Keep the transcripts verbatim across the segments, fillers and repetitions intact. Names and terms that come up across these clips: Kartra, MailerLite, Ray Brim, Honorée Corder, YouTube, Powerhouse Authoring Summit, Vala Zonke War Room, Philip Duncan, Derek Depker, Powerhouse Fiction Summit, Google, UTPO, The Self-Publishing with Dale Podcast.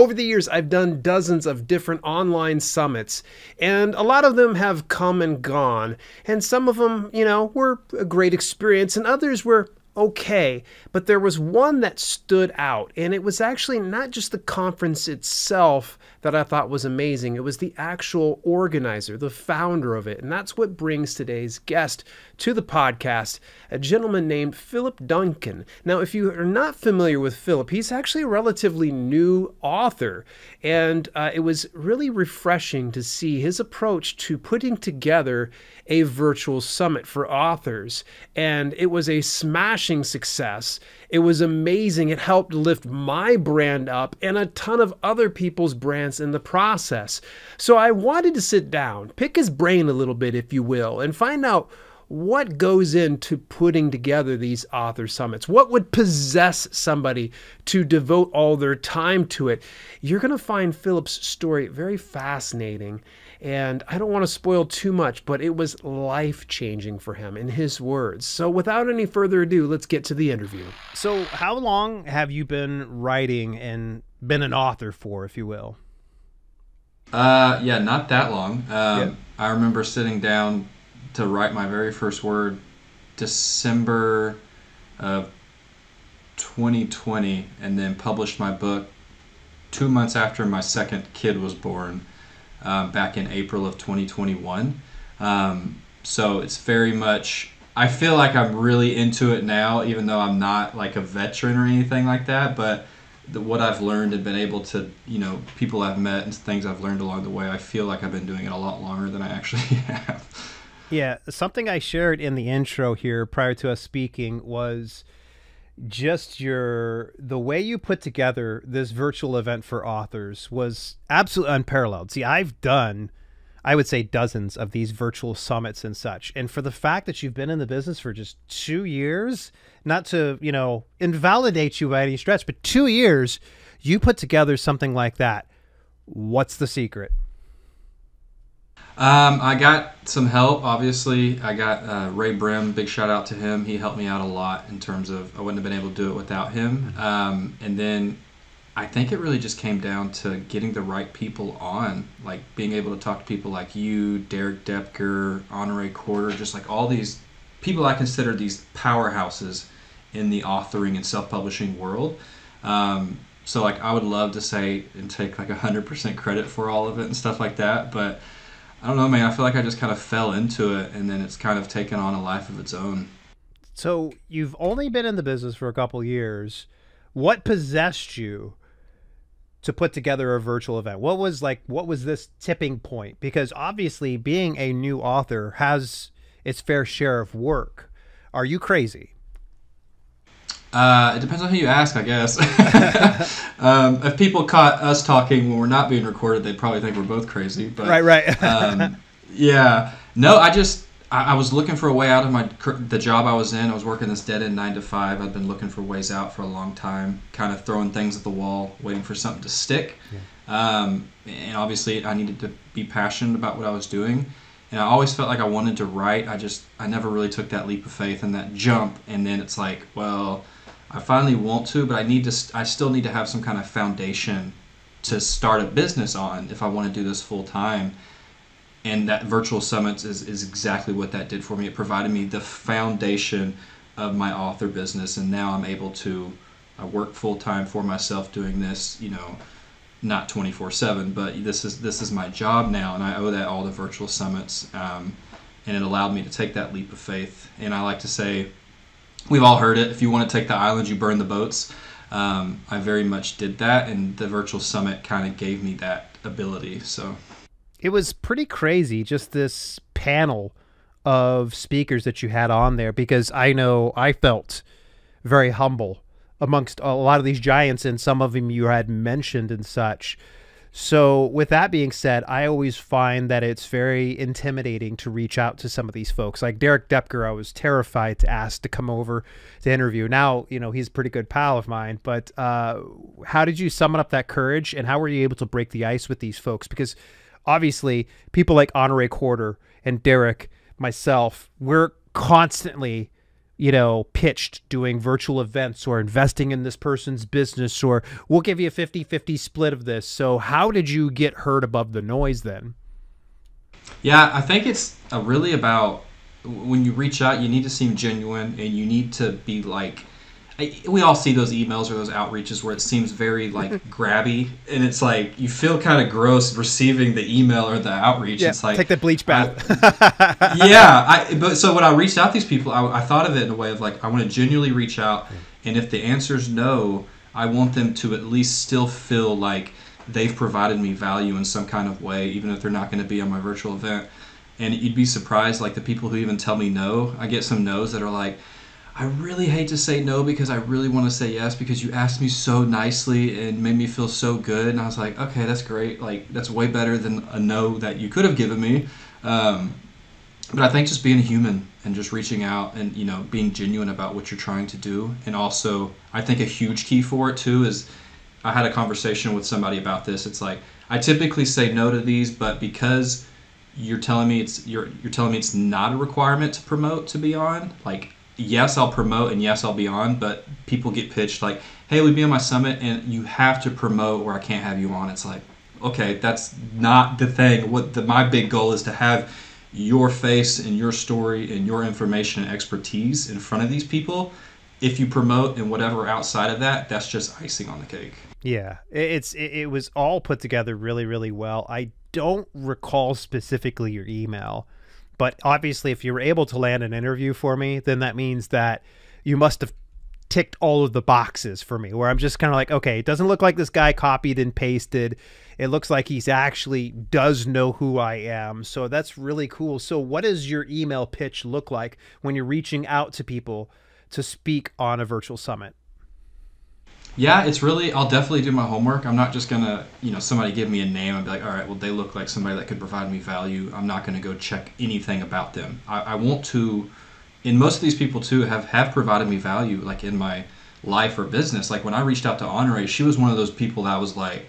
Over the years, I've done dozens of different online summits, and a lot of them have come and gone. And some of them, you know, were a great experience, and others were okay, but there was one that stood out, and it was actually not just the conference itself that I thought was amazing. It was the actual organizer, the founder of it, and that's what brings today's guest to the podcast, a gentleman named Philip Duncan. Now, if you are not familiar with Philip, he's actually a relatively new author, and uh, it was really refreshing to see his approach to putting together a virtual summit for authors, and it was a smash success. It was amazing. It helped lift my brand up and a ton of other people's brands in the process. So I wanted to sit down, pick his brain a little bit, if you will, and find out what goes into putting together these author summits. What would possess somebody to devote all their time to it? You're going to find Philip's story very fascinating. And I don't want to spoil too much, but it was life-changing for him, in his words. So without any further ado, let's get to the interview. So how long have you been writing and been an author for, if you will? Uh, yeah, not that long. Um, yeah. I remember sitting down to write my very first word, December of twenty twenty, and then published my book two months after my second kid was born. Um, back in April of twenty twenty-one. Um, so it's very much, I feel like I'm really into it now, even though I'm not like a veteran or anything like that, but the, what I've learned and been able to, you know, people I've met and things I've learned along the way, I feel like I've been doing it a lot longer than I actually have. Yeah, something I shared in the intro here prior to us speaking was just your the way you put together this virtual event for authors was absolutely unparalleled. See, I've done, I would say, dozens of these virtual summits and such, and for the fact that you've been in the business for just two years, not to, you know, invalidate you by any stretch, but two years you put together something like that. What's the secret? Um, I got some help, obviously. I got uh, Ray Brim, big shout out to him. He helped me out a lot in terms of, I wouldn't have been able to do it without him. Um, and then I think it really just came down to getting the right people on, like being able to talk to people like you, Derek Depker, Honorée Corder, just like all these people I consider these powerhouses in the authoring and self-publishing world. Um, so like I would love to say and take like one hundred percent credit for all of it and stuff like that, but I don't know, man. I feel like I just kind of fell into it, and then it's kind of taken on a life of its own. So you've only been in the business for a couple years. What possessed you to put together a virtual event? What was like, what was this tipping point? Because obviously being a new author has its fair share of work. Are you crazy? Uh, it depends on who you ask, I guess. um, if people caught us talking when we're not being recorded, they'd probably think we're both crazy. But, right, right. um, yeah. No, I just, I, I was looking for a way out of my the job I was in. I was working this dead-end nine to five. I'd been looking for ways out for a long time, kind of throwing things at the wall, waiting for something to stick. Yeah. Um, and obviously, I needed to be passionate about what I was doing. And I always felt like I wanted to write. I just, I never really took that leap of faith and that jump. And then it's like, well, I finally want to, but I need to. I still need to have some kind of foundation to start a business on if I want to do this full time. And that virtual summits is, is exactly what that did for me. It provided me the foundation of my author business, and now I'm able to I work full time for myself doing this. You know, not twenty-four seven, but this is this is my job now, and I owe that all to virtual summits. Um, and it allowed me to take that leap of faith. And I like to say, we've all heard it. If you want to take the island, you burn the boats. Um, I very much did that, and the virtual summit kind of gave me that ability. So it was pretty crazy, just this panel of speakers that you had on there, because I know I felt very humble amongst a lot of these giants, and some of them you had mentioned and such. So with that being said, I always find that it's very intimidating to reach out to some of these folks. Like Derek Depker, I was terrified to ask to come over to interview. Now, you know, he's a pretty good pal of mine, but uh, how did you summon up that courage, and how were you able to break the ice with these folks? Because obviously people like Honorée Corder and Derek, myself, we're constantly you know, pitched doing virtual events or investing in this person's business, or we'll give you a fifty fifty split of this. So how did you get heard above the noise then? Yeah, I think it's really about when you reach out, you need to seem genuine, and you need to be like, we all see those emails or those outreaches where it seems very like grabby, and it's like you feel kind of gross receiving the email or the outreach. Yeah, it's like, take the bleach bath. I, yeah, I, but so when I reached out to these people, I, I thought of it in a way of like, I want to genuinely reach out, and if the answer is no, I want them to at least still feel like they've provided me value in some kind of way, even if they're not going to be on my virtual event. And you'd be surprised, like the people who even tell me no, I get some no's that are like, I really hate to say no because I really want to say yes because you asked me so nicely and made me feel so good. And I was like, okay, that's great. Like, that's way better than a no that you could have given me. Um, but I think just being human and just reaching out and, you know, being genuine about what you're trying to do. And also, I think a huge key for it too is, I had a conversation with somebody about this. It's like, I typically say no to these, but because you're telling me it's you're you're telling me it's not a requirement to promote to be on, like, yes, I'll promote and yes, I'll be on, but people get pitched like, hey, we'll be on my summit and you have to promote or I can't have you on. It's like, okay, that's not the thing. What the, my big goal is to have your face and your story and your information and expertise in front of these people. If you promote and whatever outside of that, that's just icing on the cake. Yeah, it's it, it was all put together really, really well. I don't recall specifically your email, but obviously if you were able to land an interview for me, then that means that you must have ticked all of the boxes for me, where I'm just kind of like, okay, it doesn't look like this guy copied and pasted. It looks like he's actually does know who I am. So that's really cool. So what does your email pitch look like when you're reaching out to people to speak on a virtual summit? Yeah, it's really, I'll definitely do my homework. I'm not just going to, you know, somebody give me a name and be like, all right, well, they look like somebody that could provide me value. I'm not going to go check anything about them. I, I want to, and most of these people too have, have provided me value, like in my life or business. Like when I reached out to Honorée, she was one of those people that was like,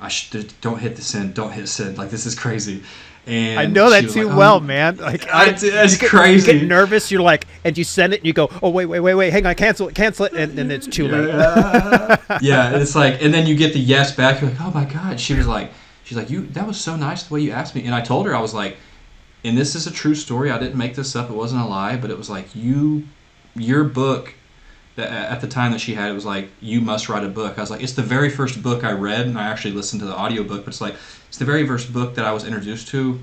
I should, don't hit the send, don't hit send. Like, this is crazy. And I know that too like, well, oh, man. Like, I, that's you crazy. Get, you get nervous. You're like, and you send it, and you go, oh wait, wait, wait, wait, hang on, cancel it, cancel it, and then it's too late. Yeah, yeah, and it's like, and then you get the yes back. You're like, oh my god. She was like, she's like, you. That was so nice the way you asked me. And I told her, I was like, and this is a true story. I didn't make this up. It wasn't a lie. But it was like you, your book. That at the time that she had, it was like, you must write a book. I was like, it's the very first book I read, and I actually listened to the audiobook, but it's like, it's the very first book that I was introduced to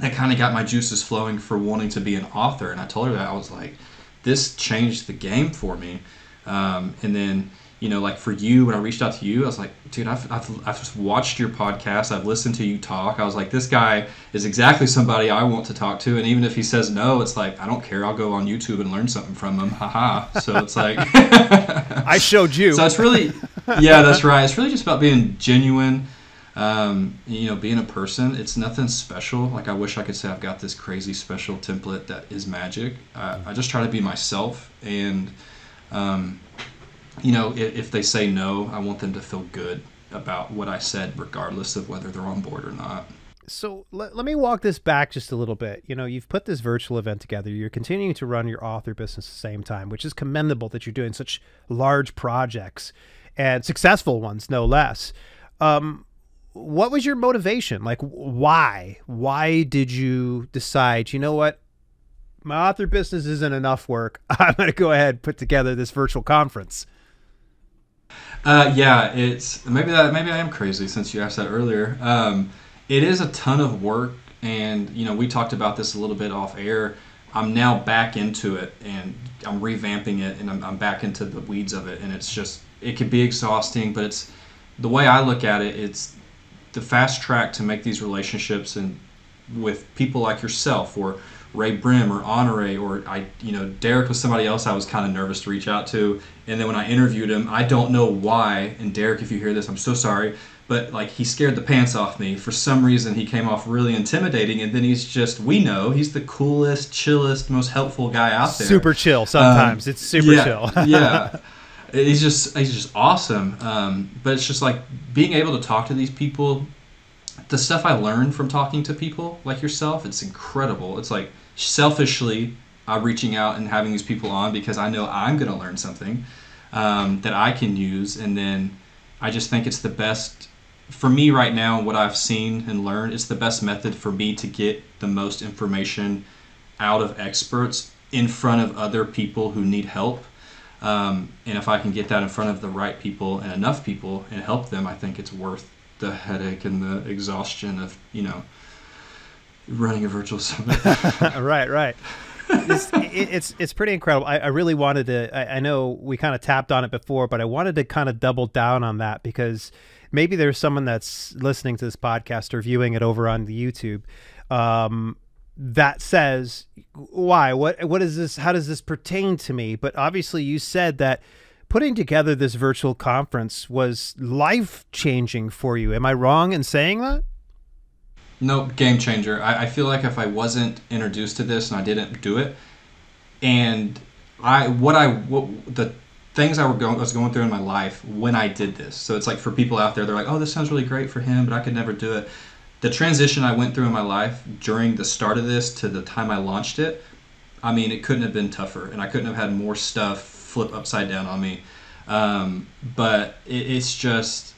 that kind of got my juices flowing for wanting to be an author. And I told her that, I was like, this changed the game for me. Um, and then, you know, like for you, when I reached out to you, I was like, dude, I've, I've, I've just watched your podcast. I've listened to you talk. I was like, this guy is exactly somebody I want to talk to. And even if he says no, it's like, I don't care. I'll go on YouTube and learn something from him. Haha. So it's like, I showed you. So it's really, yeah, that's right. It's really just about being genuine, um, you know, being a person. It's nothing special. Like, I wish I could say I've got this crazy special template that is magic. Uh, I just try to be myself, and, um, you know, if they say no, I want them to feel good about what I said, regardless of whether they're on board or not. So let, let me walk this back just a little bit. You know, you've put this virtual event together. You're continuing to run your author business at the same time, which is commendable that you're doing such large projects and successful ones, no less. Um, what was your motivation? Like, why? Why did you decide, you know what? My author business isn't enough work. I'm going to go ahead and put together this virtual conference. Uh, yeah, it's maybe that maybe I am crazy since you asked that earlier. Um, it is a ton of work, and you know, we talked about this a little bit off air. I'm now back into it, and I'm revamping it, and I'm, I'm back into the weeds of it, and it's just, it can be exhausting, but it's the way I look at it. It's the fast track to make these relationships and with people like yourself or Ray Brim or Honorée, or I, you know, Derek was somebody else I was kind of nervous to reach out to. And then when I interviewed him, I don't know why. And Derek, if you hear this, I'm so sorry, but like, he scared the pants off me. For some reason, he came off really intimidating. And then he's just, we know he's the coolest, chillest, most helpful guy out there. Super chill. Sometimes um, it's super yeah, chill. Yeah. He's just, he's just awesome. Um, but it's just like being able to talk to these people. The stuff I learned from talking to people like yourself, it's incredible. It's like, selfishly, uh, reaching out and having these people on, because I know I'm going to learn something um, that I can use. And then I just think it's the best for me right now, what I've seen and learned, it's the best method for me to get the most information out of experts in front of other people who need help. Um, and if I can get that in front of the right people and enough people and help them, I think it's worth the headache and the exhaustion of, you know, running a virtual summit. Right, right. It's, it's, it's pretty incredible. I, I really wanted to, I, I know we kind of tapped on it before, but I wanted to kind of double down on that, because maybe there's someone that's listening to this podcast or viewing it over on the YouTube um, that says, why, what, what is this? How does this pertain to me? But obviously you said that putting together this virtual conference was life-changing for you. Am I wrong in saying that? Nope, game changer. I, I feel like if I wasn't introduced to this and I didn't do it, and I what I what, the things I were going I was going through in my life when I did this. So it's like for people out there, they're like, "Oh, this sounds really great for him, but I could never do it." The transition I went through in my life during the start of this to the time I launched it, I mean, it couldn't have been tougher, and I couldn't have had more stuff flip upside down on me. Um, but it, it's just.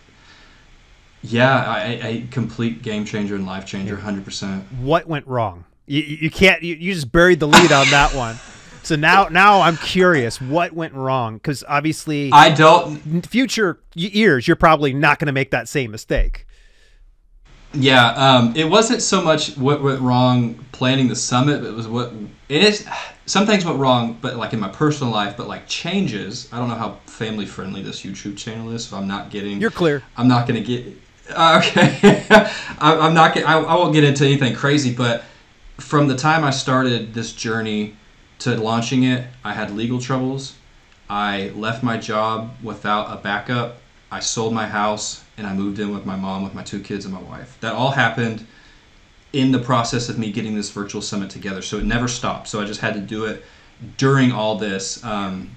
Yeah, I, I complete game changer and life changer, one hundred percent. What went wrong? You, you can't, you, you just buried the lead on that one. So now, now I'm curious, what went wrong? Because obviously, I don't. Future years, you're probably not going to make that same mistake. Yeah, um, it wasn't so much what went wrong planning the summit, but it was what it is. Some things went wrong, but like in my personal life, but like changes. I don't know how family friendly this YouTube channel is, so I'm not getting. You're clear. I'm not going to get. Uh, okay, I, I'm not. I, I won't get into anything crazy, but from the time I started this journey to launching it, I had legal troubles. I left my job without a backup. I sold my house and I moved in with my mom, with my two kids and my wife. That all happened in the process of me getting this virtual summit together. So it never stopped. So I just had to do it during all this. Um,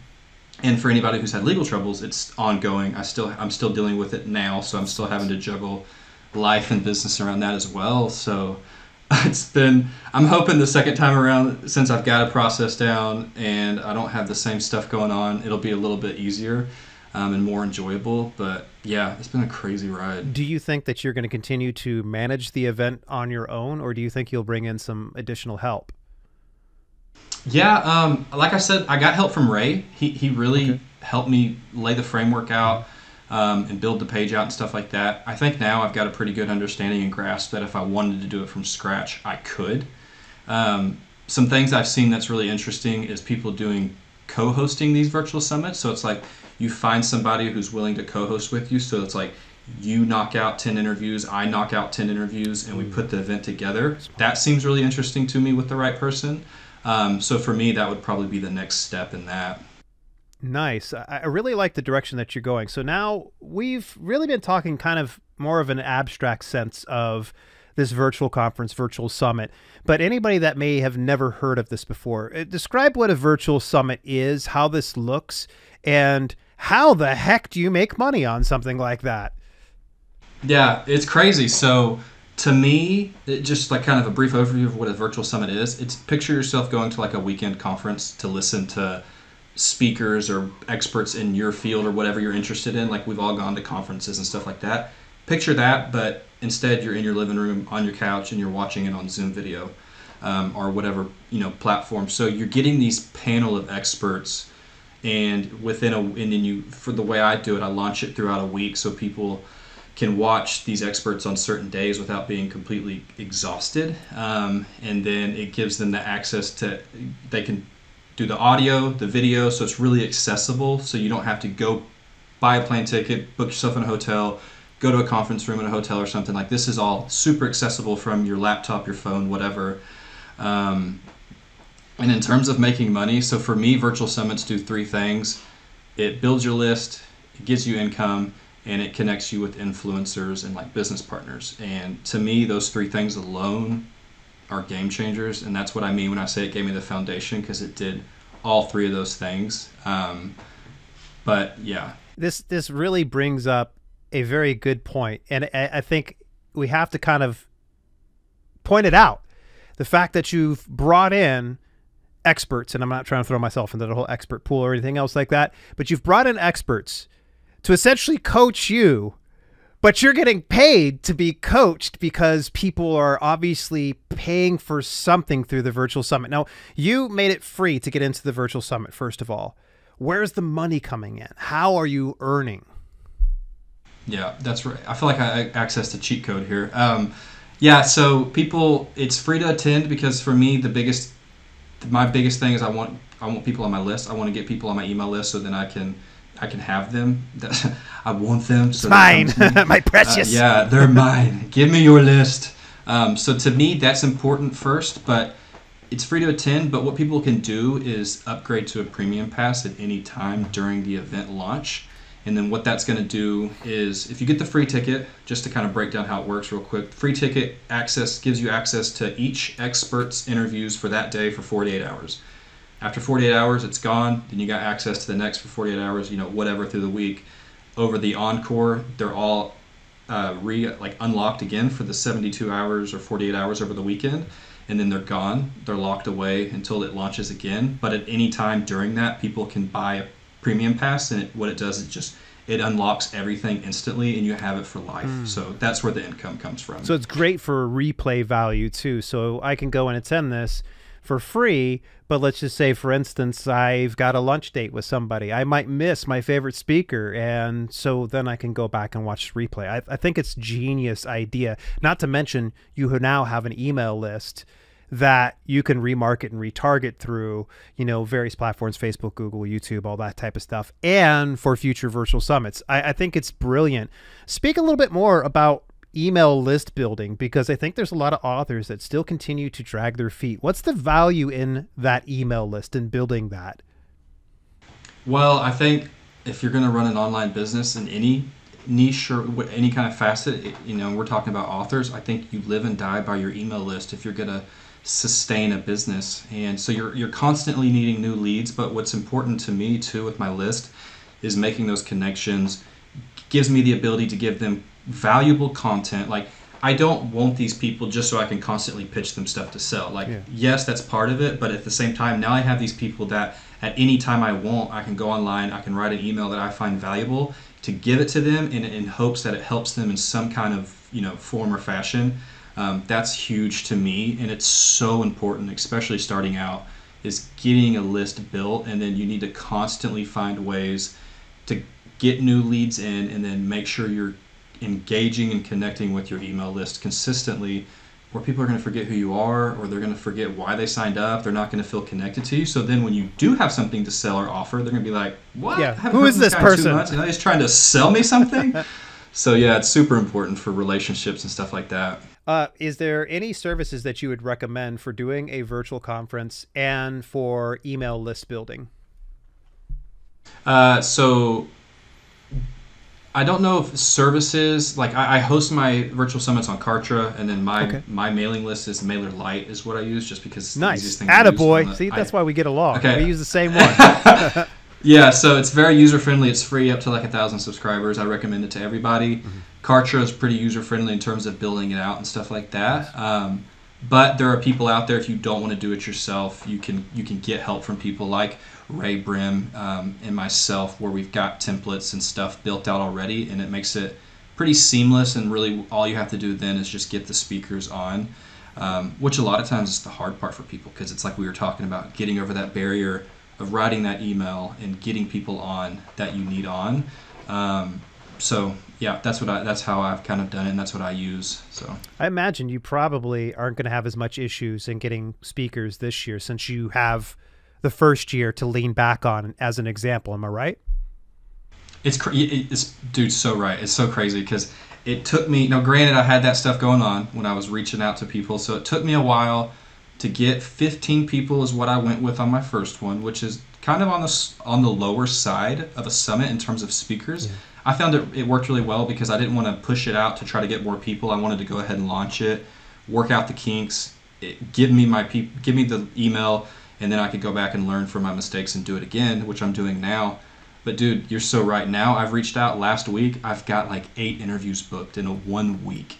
And for anybody who's had legal troubles, it's ongoing. I still, I'm still dealing with it now, so I'm still having to juggle life and business around that as well. So it's been, I'm hoping the second time around, since I've got a process down and I don't have the same stuff going on, it'll be a little bit easier um, and more enjoyable. But yeah, it's been a crazy ride. Do you think that you're going to continue to manage the event on your own, or do you think you'll bring in some additional help? Yeah, um, like I said, I got help from Ray. He he really okay. helped me lay the framework out um, and build the page out and stuff like that. I think now I've got a pretty good understanding and grasp that if I wanted to do it from scratch, I could. Um, some things I've seen that's really interesting is people doing co-hosting these virtual summits. So it's like you find somebody who's willing to co-host with you. So it's like you knock out ten interviews, I knock out ten interviews, and we put the event together. That seems really interesting to me with the right person. Um, so for me, that would probably be the next step in that. Nice. I really like the direction that you're going. So now we've really been talking kind of more of an abstract sense of this virtual conference, virtual summit, but anybody that may have never heard of this before, describe what a virtual summit is, how this looks, and how the heck do you make money on something like that? Yeah, it's crazy. So to me, it just like kind of a brief overview of what a virtual summit is. It's picture yourself going to like a weekend conference to listen to speakers or experts in your field or whatever you're interested in. Like we've all gone to conferences and stuff like that. Picture that, but instead you're in your living room on your couch and you're watching it on Zoom video um, or whatever, you know, platform. So you're getting these panel of experts, and within a and then you for the way I do it, I launch it throughout a week so people can watch these experts on certain days without being completely exhausted. Um, and then it gives them the access to, they can do the audio, the video, so it's really accessible. So you don't have to go buy a plane ticket, book yourself in a hotel, go to a conference room in a hotel or something. Like this is all super accessible from your laptop, your phone, whatever. Um, and in terms of making money, so for me, virtual summits do three things. It builds your list, it gives you income, and it connects you with influencers and like business partners. And to me, those three things alone are game changers. And that's what I mean when I say it gave me the foundation, because it did all three of those things. Um, but yeah. This, this really brings up a very good point. And I, I think we have to kind of point it out. The fact that you've brought in experts, and I'm not trying to throw myself into the whole expert pool or anything else like that, but you've brought in experts to essentially coach you, but you're getting paid to be coached because people are obviously paying for something through the virtual summit. Now, you made it free to get into the virtual summit, first of all. Where's the money coming in? How are you earning? Yeah, that's right. I feel like I accessed a cheat code here. Um, yeah, so people, it's free to attend because for me, the biggest, my biggest thing is I want, I want people on my list. I want to get people on my email list so then I can, I can have them. I want them. So mine, my precious. Uh, yeah, they're mine. Give me your list. Um, so to me, that's important first, but it's free to attend. But what people can do is upgrade to a premium pass at any time during the event launch. And then what that's going to do is, if you get the free ticket, just to kind of break down how it works real quick, free ticket access gives you access to each expert's interviews for that day for forty-eight hours. After forty-eight hours, it's gone. Then you got access to the next for forty-eight hours, you know, whatever through the week. Over the encore, they're all uh, re like unlocked again for the seventy-two hours or forty-eight hours over the weekend. And then they're gone. They're locked away until it launches again. But at any time during that, people can buy a premium pass, and it, what it does is just it unlocks everything instantly and you have it for life. Mm. So that's where the income comes from. So it's great for replay value too. So I can go and attend this for free, but let's just say, for instance, I've got a lunch date with somebody. I might miss my favorite speaker, and so then I can go back and watch replay. I, I think it's genius idea, not to mention you now have an email list that you can remarket and retarget through, you know, various platforms, Facebook, Google, YouTube, all that type of stuff, and for future virtual summits. I, I think it's brilliant. Speak a little bit more about email list building, because I think there's a lot of authors that still continue to drag their feet. What's the value in that email list and building that? Well, I think if you're going to run an online business in any niche or any kind of facet, you know, we're talking about authors, I think you live and die by your email list if you're going to sustain a business. And so you're you're constantly needing new leads, but what's important to me too with my list is making those connections. Gives me the ability to give them valuable content. Like, I don't want these people just so I can constantly pitch them stuff to sell. Like, yeah. Yes, that's part of it, but at the same time, now I have these people that at any time I want, I can go online, I can write an email that I find valuable to give it to them in, in hopes that it helps them in some kind of, you know, form or fashion. Um, that's huge to me, and it's so important, especially starting out, is getting a list built, and then you need to constantly find ways to get new leads in and then make sure you're engaging and connecting with your email list consistently, or people are going to forget who you are, or they're going to forget why they signed up. They're not going to feel connected to you. So then when you do have something to sell or offer, they're going to be like, what? Yeah. Who is this person? You know, he's trying to sell me something. So yeah, it's super important for relationships and stuff like that. Uh, is there any services that you would recommend for doing a virtual conference and for email list building? Uh, so I don't know if services, like I, I host my virtual summits on Kartra, and then my okay. my mailing list is MailerLite is what I use, just because it's nice. The easiest thing to use. Attaboy. See, that's I, why we get along. Okay. We use the same one. Yeah, so it's very user-friendly. It's free up to like a thousand subscribers. I recommend it to everybody. Mm-hmm. Kartra is pretty user-friendly in terms of building it out and stuff like that. Um, but there are people out there, if you don't want to do it yourself, you can you can get help from people like Ray Brim um, and myself, where we've got templates and stuff built out already, and it makes it pretty seamless, and really all you have to do then is just get the speakers on, um, which a lot of times is the hard part for people, because it's like we were talking about, getting over that barrier of writing that email and getting people on that you need on. Um, so yeah, that's what I, that's how I've kind of done it, and that's what I use. So I imagine you probably aren't going to have as much issues in getting speakers this year, since you have the first year to lean back on as an example. Am I right? It's, cra it's dude, so right. It's so crazy, because it took me, now granted I had that stuff going on when I was reaching out to people. So it took me a while to get fifteen people is what I went with on my first one, which is kind of on the on the lower side of a summit in terms of speakers. Yeah. I found it, it worked really well because I didn't want to push it out to try to get more people. I wanted to go ahead and launch it, work out the kinks, it, give me my peop, give me the email, and then I could go back and learn from my mistakes and do it again, which I'm doing now. But dude, you're so right. Now I've reached out last week. I've got like eight interviews booked in a one week.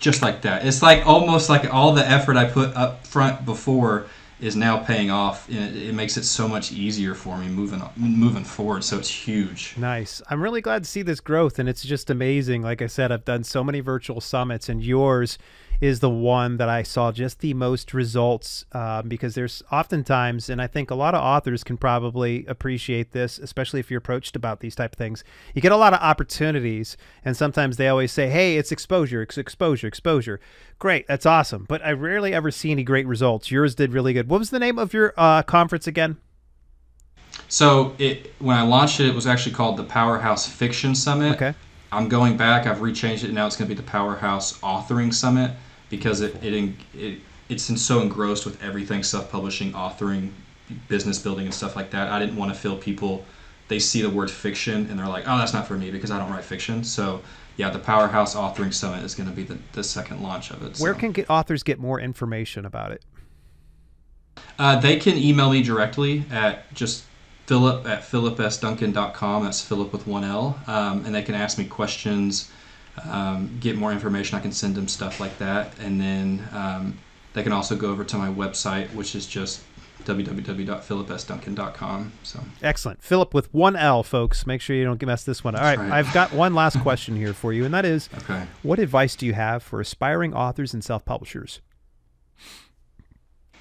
Just like that. It's like almost like all the effort I put up front before is now paying off. It, it makes it so much easier for me moving moving forward. So it's huge. Nice. I'm really glad to see this growth, and it's just amazing. Like I said, I've done so many virtual summits, and yours is the one that I saw just the most results, uh, because there's oftentimes, and I think a lot of authors can probably appreciate this, especially if you're approached about these type of things, you get a lot of opportunities, and sometimes they always say, hey, it's exposure, it's exposure, exposure. Great, that's awesome, but I rarely ever see any great results. Yours did really good. What was the name of your uh, conference again? So it, when I launched it, it was actually called the Powerhouse Fiction Summit. Okay. I'm going back, I've rechanged it, now it's gonna be the Powerhouse Authoring Summit, because it, it, it it's in so engrossed with everything self-publishing, authoring, business building, and stuff like that. I didn't want to feel people, they see the word fiction and they're like, oh, that's not for me because I don't write fiction. So yeah, the Powerhouse Authoring Summit is going to be the, the second launch of it. So. Where can get authors get more information about it? Uh, they can email me directly at just philip at philip s duncan dot com. That's Philip with one L. Um, and they can ask me questions, um get more information. I can send them stuff like that, and then um they can also go over to my website, which is just w w w dot philip s duncan dot com. So excellent. Philip with one L, folks, make sure you don't mess this one. All right, right, I've got one last question here for you, and that is, okay, what advice do you have for aspiring authors and self-publishers?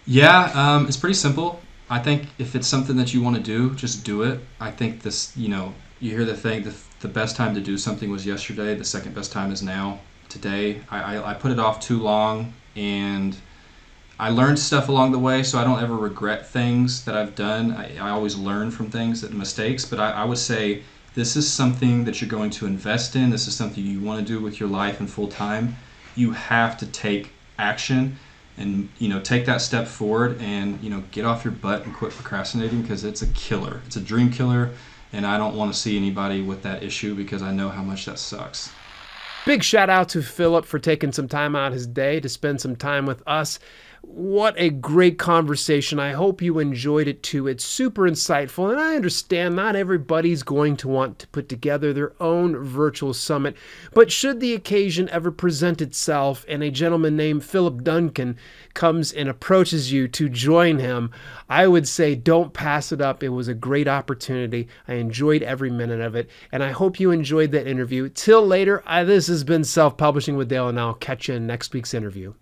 Yeah, um it's pretty simple. I think if it's something that you want to do, just do it. I think this, you know, you hear the thing, the, the best time to do something was yesterday, the second best time is now, today. I, I, I put it off too long, and I learned stuff along the way, so I don't ever regret things that I've done. I, I always learn from things, that mistakes, but I, I would say this is something that you're going to invest in. This is something you want to do with your life and full time. You have to take action and, you know, take that step forward, and, you know, get off your butt and quit procrastinating, because it's a killer. It's a dream killer. And I don't want to see anybody with that issue, because I know how much that sucks. Big shout out to Philip for taking some time out of his day to spend some time with us. What a great conversation. I hope you enjoyed it too. It's super insightful, and I understand not everybody's going to want to put together their own virtual summit, but should the occasion ever present itself and a gentleman named Philip Duncan comes and approaches you to join him, I would say don't pass it up. It was a great opportunity. I enjoyed every minute of it, and I hope you enjoyed that interview. Till later, I, this has been Self-Publishing with Dale, and I'll catch you in next week's interview.